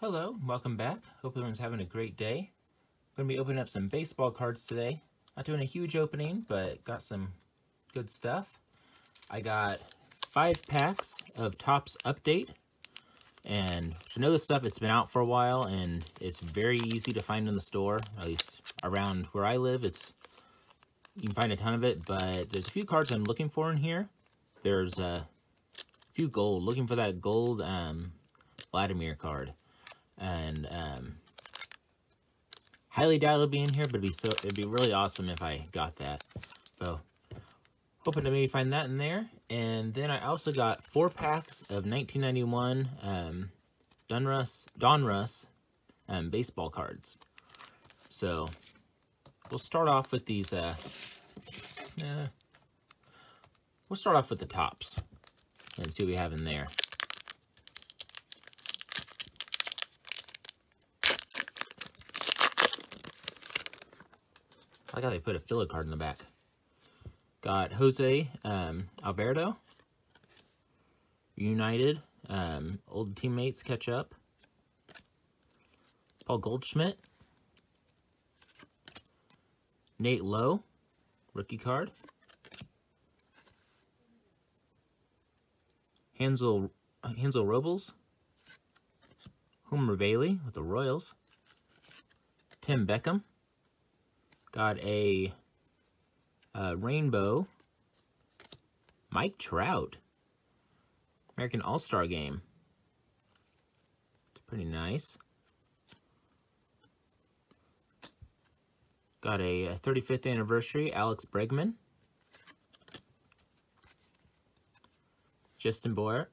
Hello, welcome back. Hope everyone's having a great day. I'm going to be opening up some baseball cards today. Not doing a huge opening, but got some good stuff. I got 5 packs of Topps Update. And to know this stuff, it's been out for a while, and it's very easy to find in the store. At least around where I live, you can find a ton of it, but there's a few cards I'm looking for in here. There's a few gold. Looking for that gold Vladimir card. And highly doubt it'll be in here, but it'd be really awesome if I got that. So hoping to maybe find that in there. And then I also got 4 packs of 1991 Donruss baseball cards. So we'll start off with these. We'll start off with the tops and see what we have in there. I like how they put a filler card in the back. Got Jose Alberto. United. Old teammates catch up. Paul Goldschmidt. Nate Lowe. Rookie card. Hansel Robles. Homer Bailey with the Royals. Tim Beckham. Got a rainbow Mike Trout. American All-Star Game. It's pretty nice. Got a 35th anniversary Alex Bregman. Justin Boer.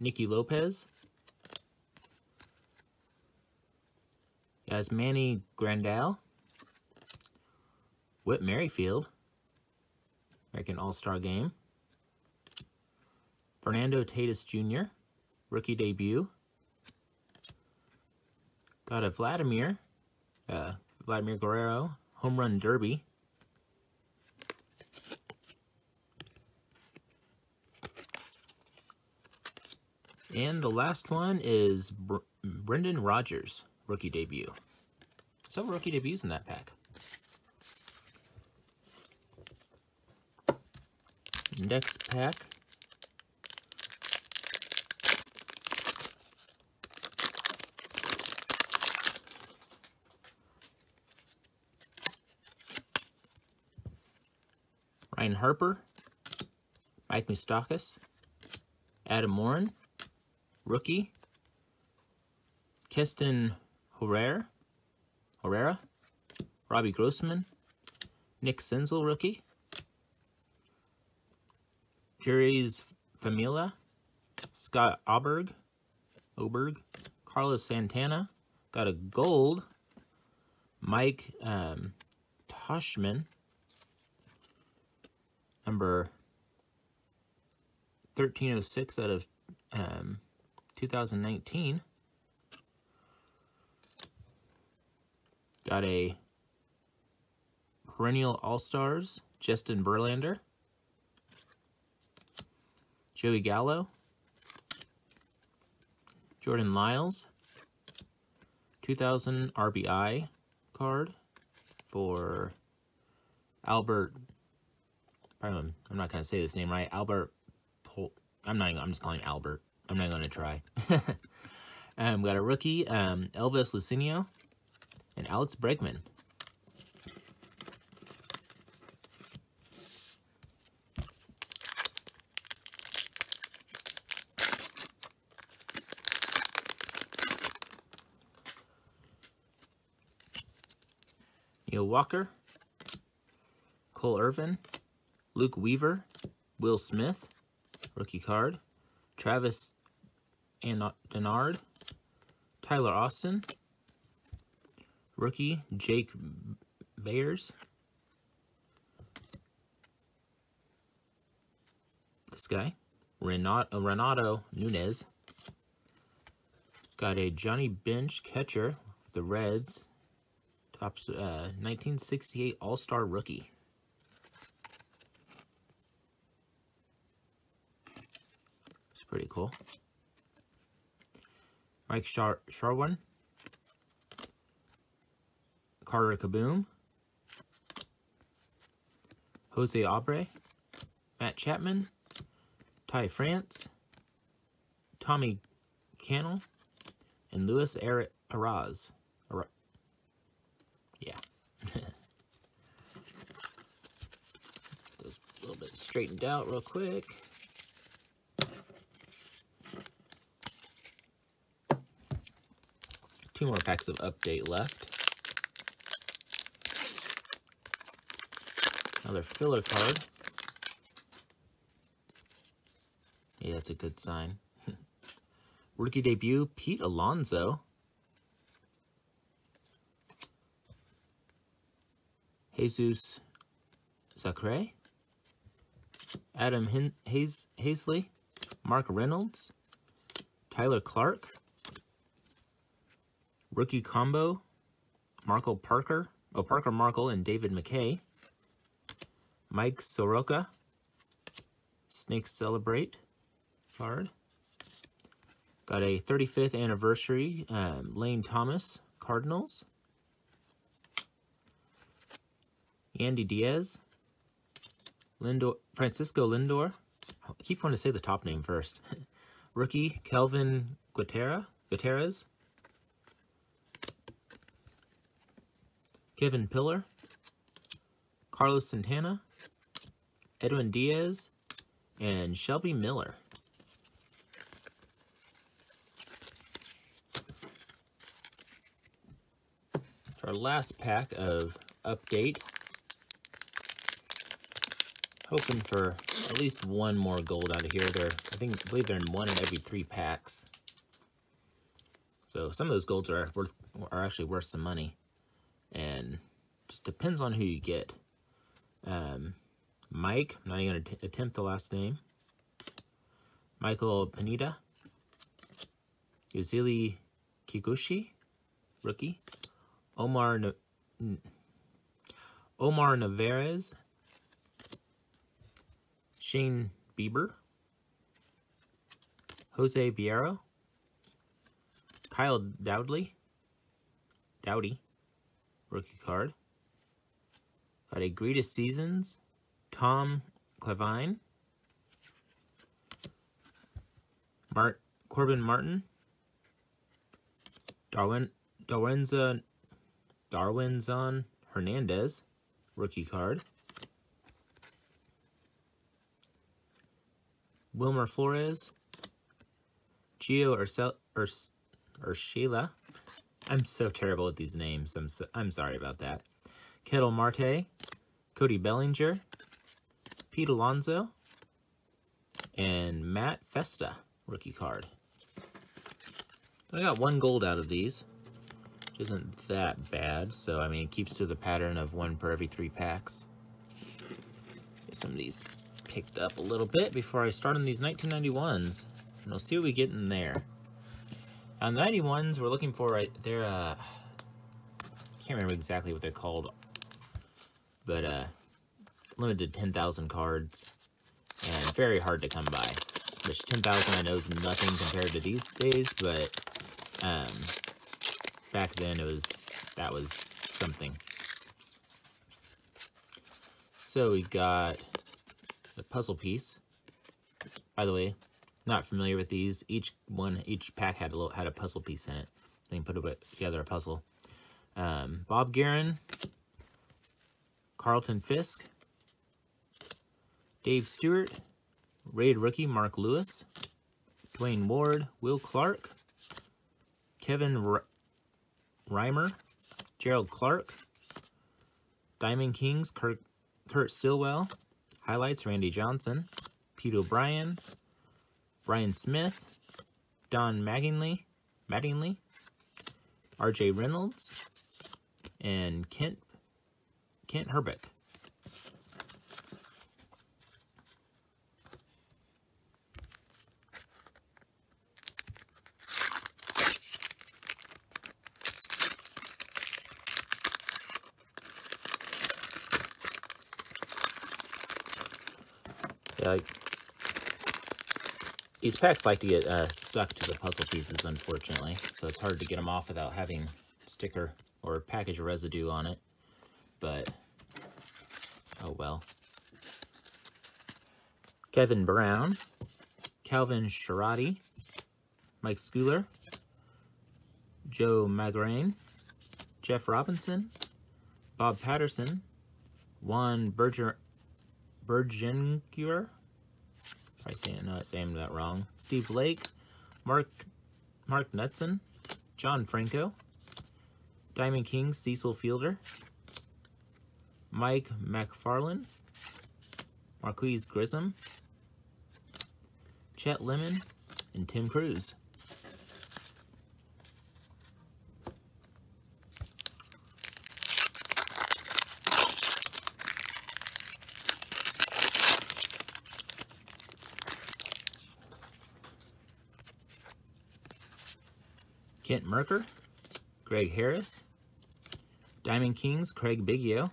Nikki Lopez. As Manny Grandal, Whit Merrifield, American All-Star Game, Fernando Tatis Jr., rookie debut. Got a Vladimir Guerrero, home run derby. And the last one is Brendan Rodgers. Rookie debut. Some rookie debuts in that pack. Next pack. Ryan Harper. Mike Moustakas. Adam Warren. Rookie. Keston Herrera, Robbie Grossman, Nick Sinzel, rookie, Jerry Famila, Scott Oberg, Carlos Santana, got a gold, Mike Toshman, number 1306 out of 2019. Got a perennial All-Stars, Justin Verlander, Joey Gallo, Jordan Lyles, 2000 RBI card for Albert, I'm not going to say this name right, Albert, I'm just calling him Albert, I'm not going to try. Got a rookie, Elvis Lucinio. And Alex Bregman. Neil Walker. Cole Irvin. Luke Weaver. Will Smith. Rookie card. Travis Denard. Tyler Austin. Rookie, Jake Bayers. This guy. Renato Nunez. Got a Johnny Bench catcher, the Reds. Topps 1968 All-Star Rookie. It's pretty cool. Mike Sharwin, Carter Kaboom, Jose Abreu, Matt Chapman, Ty France, Tommy Cannell, and Luis Arraez. Yeah. Those a little bit straightened out real quick. Two more packs of update left. Another filler card. Yeah, that's a good sign. Rookie debut, Pete Alonso. Jesus Sacre. Adam Haseley. Mark Reynolds. Tyler Clark. Rookie combo, Parker Markle and David McKay. Mike Soroka, Snakes Celebrate card. Got a 35th anniversary, Lane Thomas, Cardinals. Yandy Diaz, Francisco Lindor. I keep wanting to say the top name first. Rookie, Kelvin Gutierrez. Kevin Pillar, Carlos Santana, Edwin Diaz, and Shelby Miller. Our last pack of update. Hoping for at least one more gold out of here. I believe they're in one in every 3 packs. So some of those golds are actually worth some money, and just depends on who you get. Mike, I'm not even going to attempt the last name. Michael Pineda. Yuzili Kikuchi, rookie. Omar Navarez. Shane Bieber. Jose Vieira. Kyle Dowdy, rookie card. Got a Greatest Seasons, Tom Clavine, Corbin Martin, Darwinzon Hernandez, rookie card. Wilmer Flores, Gio Urshela. I'm so terrible at these names. I'm sorry about that. Kettle Marte, Cody Bellinger, Pete Alonso, and Matt Festa, rookie card. I got one gold out of these, which isn't that bad. So, I mean, it keeps to the pattern of one per every 3 packs. Get some of these picked up a little bit before I start on these 1991s, and we'll see what we get in there. On the 91s, we're looking for right there, I can't remember exactly what they're called, but limited 10,000 cards, and very hard to come by. Which 10,000 I know is nothing compared to these days, but back then that was something. So we got a puzzle piece. By the way, not familiar with these. Each pack had a puzzle piece in it. They can put together a puzzle. Bob Guerin, Carlton Fisk, Dave Stewart, Raid rookie Mark Lewis, Dwayne Ward, Will Clark, Kevin Reimer, Gerald Clark, Diamond Kings Kurt Stilwell, highlights Randy Johnson, Pete O'Brien, Brian Smith, Don Mattingly, RJ Reynolds, and Kent Herbeck. These packs like to get stuck to the puzzle pieces, unfortunately, so it's hard to get them off without having sticker or package residue on it, but oh well. Kevin Brown, Calvin Scirati, Mike Schooler, Joe Magrain, Jeff Robinson, Bob Patterson, Juan Bergenguer, I know I saying that wrong, Steve Blake, Mark Knudsen, John Franco, Diamond King, Cecil Fielder, Mike McFarlane, Marquise Grissom, Chet Lemon, and Tim Cruz. Kent Merker, Greg Harris, Diamond Kings, Craig Biggio,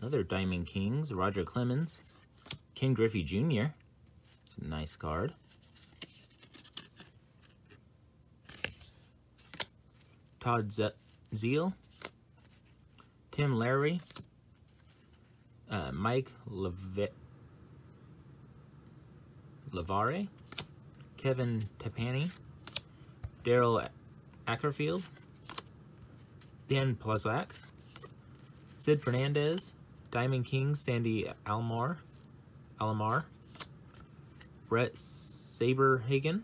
another Diamond Kings, Roger Clemens, Ken Griffey Jr. It's a nice card. Todd Zeal, Tim Larry, Mike Lavare, Kevin Tapani, Daryl Ackerfield, Dan Plazak, Sid Fernandez, Diamond King, Sandy Alomar, Brett Saberhagen,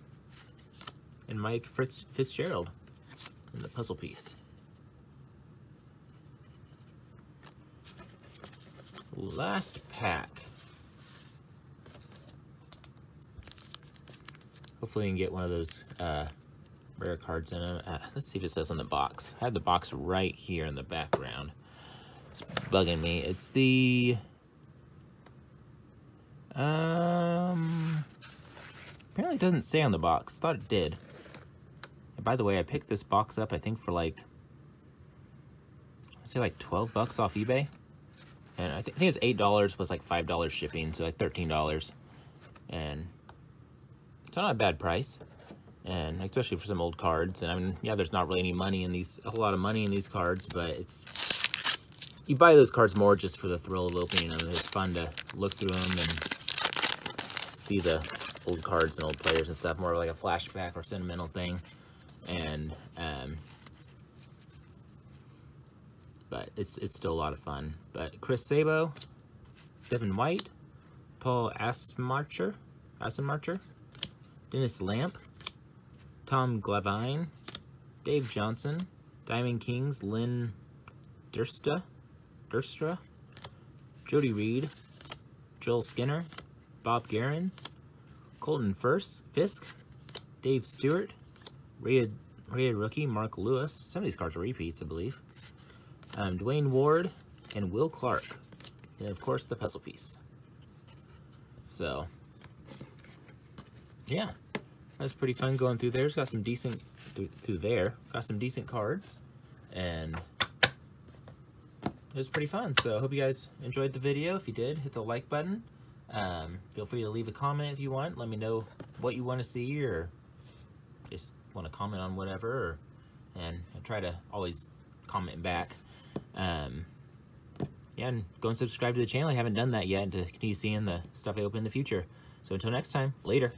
and Mike Fitzgerald in the puzzle piece. Last pack. Hopefully you can get one of those rare cards in them. Let's see if it says on the box. I have the box right here in the background. It's bugging me. It's the apparently it doesn't say on the box. Thought it did. And by the way, I picked this box up, I think, for like, I'd say like $12 off eBay. And I think it's $8 plus like $5 shipping, so like $13. And it's not a bad price. And especially for some old cards. And I mean, yeah, there's not really any money in these, a whole lot of money in these cards, but it's, you buy those cards more just for the thrill of opening them. It's fun to look through them and see the old cards and old players and stuff, more like a flashback or sentimental thing. And, but it's still a lot of fun. But Chris Sabo, Devin White, Paul Assenmacher, Dennis Lamp, Tom Glavine, Dave Johnson, Diamond Kings, Lynn Durstra, Jody Reed, Joel Skinner, Bob Guerin, Colton Fisk, Dave Stewart, Rated Rookie, Mark Lewis. Some of these cards are repeats, I believe. Dwayne Ward, and Will Clark. And of course, the puzzle piece. So, yeah. That's pretty fun going through there. It's got some decent, got some decent cards, and it was pretty fun. So I hope you guys enjoyed the video. If you did, hit the like button. Feel free to leave a comment if you want. Let me know what you want to see, or just want to comment on whatever, or, and I try to always comment back. Yeah, and go and subscribe to the channel. I haven't done that yet to continue seeing the stuff I open in the future. So until next time, later.